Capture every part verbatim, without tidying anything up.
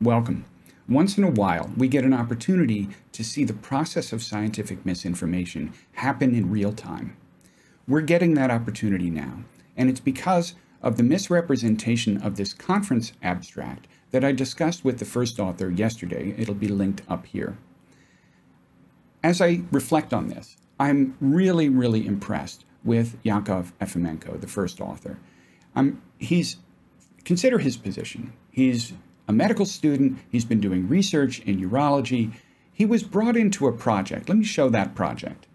Welcome. Once in a while, we get an opportunity to see the process of scientific misinformation happen in real time. We're getting that opportunity now, and it's because of the misrepresentation of this conference abstract that I discussed with the first author yesterday. It'll be linked up here. As I reflect on this, I'm really, really impressed with Iakov Efimenko, the first author. Um, he's, consider his position. He's a medical student. He's been doing research in urology. He was brought into a project. Let me show that project.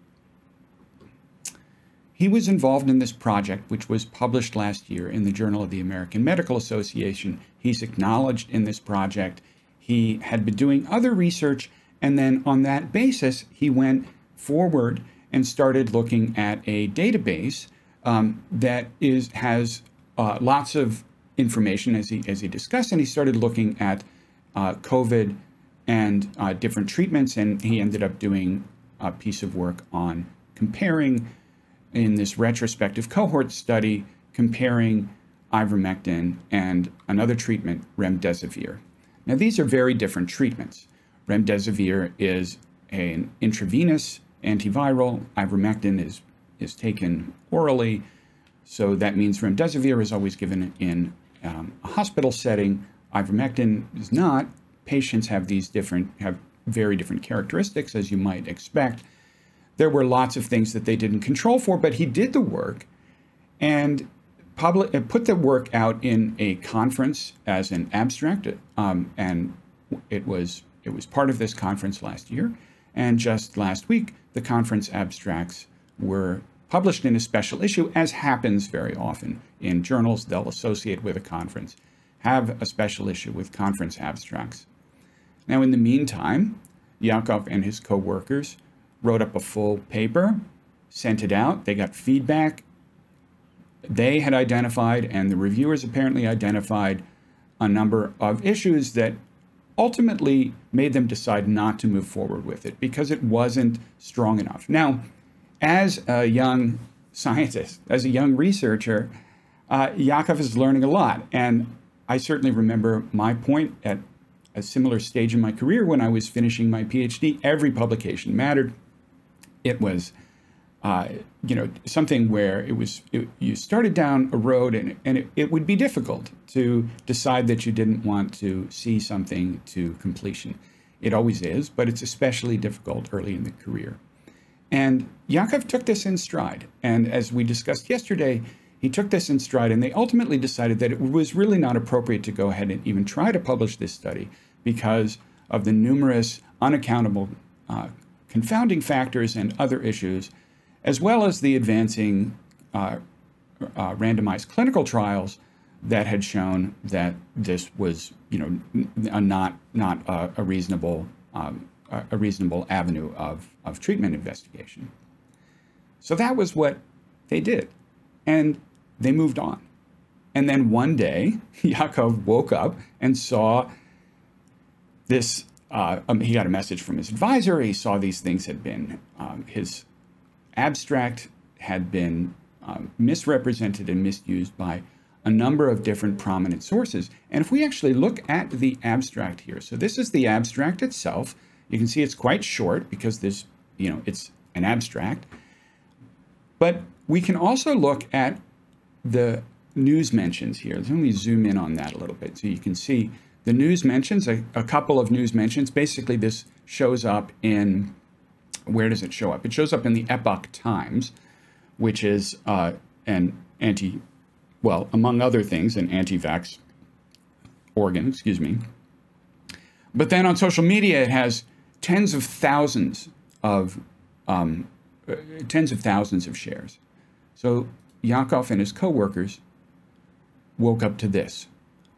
He was involved in this project, which was published last year in the Journal of the American Medical Association. He's acknowledged in this project. He had been doing other research, and then on that basis, he went forward and started looking at a database um, that is has uh, lots of information, as he, as he discussed, and he started looking at uh, COVID and uh, different treatments, and he ended up doing a piece of work on comparing, in this retrospective cohort study, comparing ivermectin and another treatment, remdesivir. Now, these are very different treatments. Remdesivir is an intravenous antiviral. Ivermectin is, is taken orally. So that means remdesivir is always given in um, a hospital setting. Ivermectin is not. Patients have these different, have very different characteristics, as you might expect. There were lots of things that they didn't control for, but he did the work and public, put the work out in a conference as an abstract. Um, and it was, it was part of this conference last year. And just last week, the conference abstracts were published in a special issue, as happens very often in journals. They'll associate with a conference, have a special issue with conference abstracts. Now, in the meantime, Iakov and his co-workers wrote up a full paper, sent it out. They got feedback. They had identified, and the reviewers apparently identified, a number of issues that ultimately made them decide not to move forward with it because it wasn't strong enough. Now, as a young scientist, as a young researcher, uh, Iakov is learning a lot. And I certainly remember my point at a similar stage in my career when I was finishing my PhD. Every publication mattered. It was, uh, you know, something where it was, it, you started down a road and, and it, it would be difficult to decide that you didn't want to see something to completion. It always is, but it's especially difficult early in the career. And Iakov took this in stride. And as we discussed yesterday, he took this in stride, and they ultimately decided that it was really not appropriate to go ahead and even try to publish this study because of the numerous unaccountable uh, confounding factors and other issues, as well as the advancing uh, uh, randomized clinical trials that had shown that this was, you know, a not not uh, a reasonable um, a reasonable avenue of, of treatment investigation. So that was what they did. And they moved on. And then one day, Iakov woke up and saw this, uh, um, he got a message from his advisor. He saw these things had been, um, his abstract had been um, misrepresented and misused by a number of different prominent sources. And if we actually look at the abstract here, so this is the abstract itself. You can see it's quite short because there's, you know, it's an abstract. But we can also look at the news mentions here. Let me zoom in on that a little bit so you can see the news mentions, a, a couple of news mentions. Basically, this shows up in, where does it show up? It shows up in the Epoch Times, which is uh, an anti, well, among other things, an anti-vax organ, excuse me. But then on social media, it has tens of thousands of um, tens of thousands of shares. So Iakov and his co-workers woke up to this,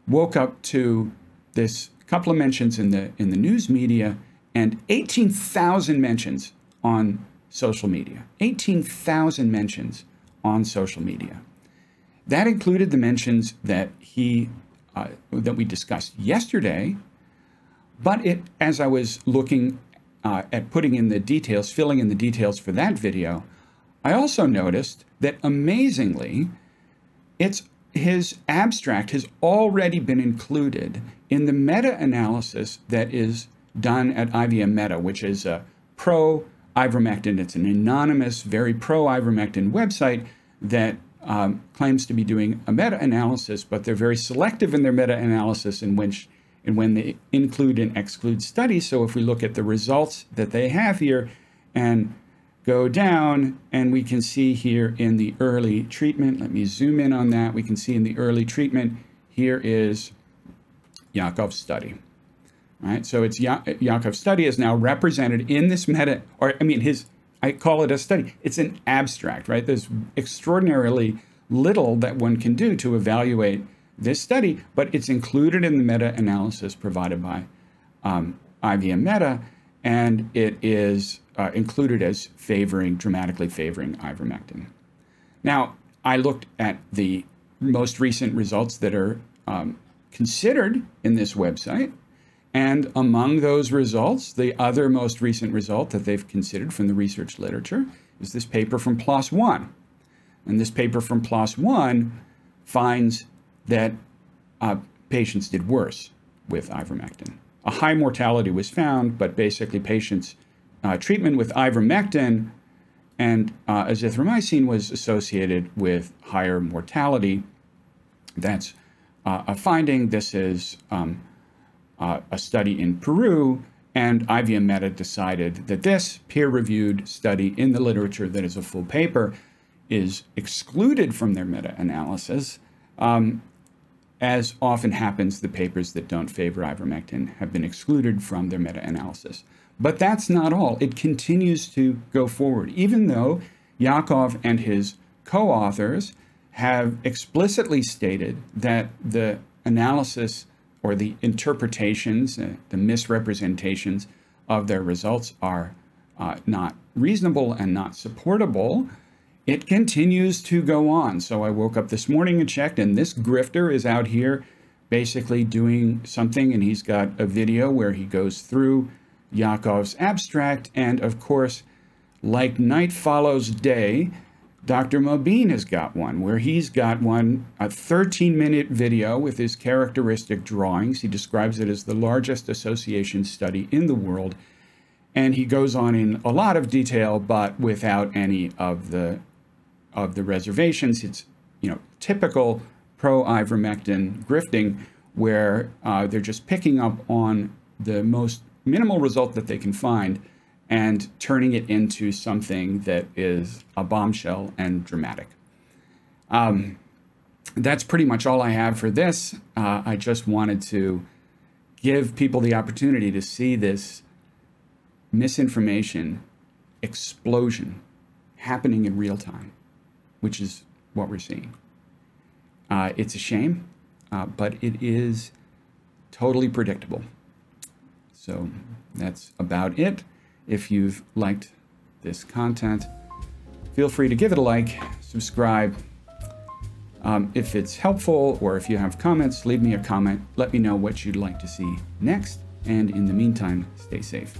woke up to this couple of mentions in the in the news media, and eighteen thousand mentions on social media. eighteen thousand mentions on social media. That included the mentions that he uh, that we discussed yesterday. But it, as I was looking uh, at putting in the details, filling in the details for that video, I also noticed that amazingly, it's his abstract has already been included In the meta-analysis that is done at I V M Meta, which is a pro-ivermectin, it's an anonymous, very pro-ivermectin website that um, claims to be doing a meta-analysis, but they're very selective in their meta-analysis in which and when they include and exclude studies. So if we look at the results that they have here and go down, and we can see here in the early treatment, let me zoom in on that, we can see in the early treatment, here is Iakov's study. All right, so it's Iakov's study is now represented in this meta, or I mean his, I call it a study. It's an abstract, right? There's extraordinarily little that one can do to evaluate this study, but it's included in the meta-analysis provided by um, I V M Meta, and it is uh, included as favoring, dramatically favoring ivermectin. Now, I looked at the most recent results that are um, considered in this website, and among those results, the other most recent result that they've considered from the research literature is this paper from PLOS One. And this paper from PLOS One finds that uh, patients did worse with ivermectin. A high mortality was found, but basically patients' uh, treatment with ivermectin and uh, azithromycin was associated with higher mortality. That's uh, a finding. This is um, uh, a study in Peru, and I V M Meta decided that this peer-reviewed study in the literature that is a full paper is excluded from their meta-analysis. Um, As often happens, the papers that don't favor ivermectin have been excluded from their meta-analysis. But that's not all. It continues to go forward, even though Iakov and his co-authors have explicitly stated that the analysis or the interpretations, uh, the misrepresentations of their results are uh, not reasonable and not supportable. It continues to go on. So I woke up this morning and checked, and this grifter is out here basically doing something, and he's got a video where he goes through Iakov's abstract. And of course, like night follows day, Doctor Mobeen has got one where he's got one, a thirteen minute video with his characteristic drawings. He describes it as the largest association study in the world. And he goes on in a lot of detail, but without any of the of the reservations. It's, you know, typical pro-ivermectin grifting where uh, they're just picking up on the most minimal result that they can find and turning it into something that is a bombshell and dramatic. Um, that's pretty much all I have for this. Uh, I just wanted to give people the opportunity to see this misinformation explosion happening in real time, which is what we're seeing. Uh, it's a shame, uh, but it is totally predictable. So that's about it. If you've liked this content, feel free to give it a like, subscribe. Um, if it's helpful or if you have comments, leave me a comment. Let me know what you'd like to see next. And in the meantime, stay safe.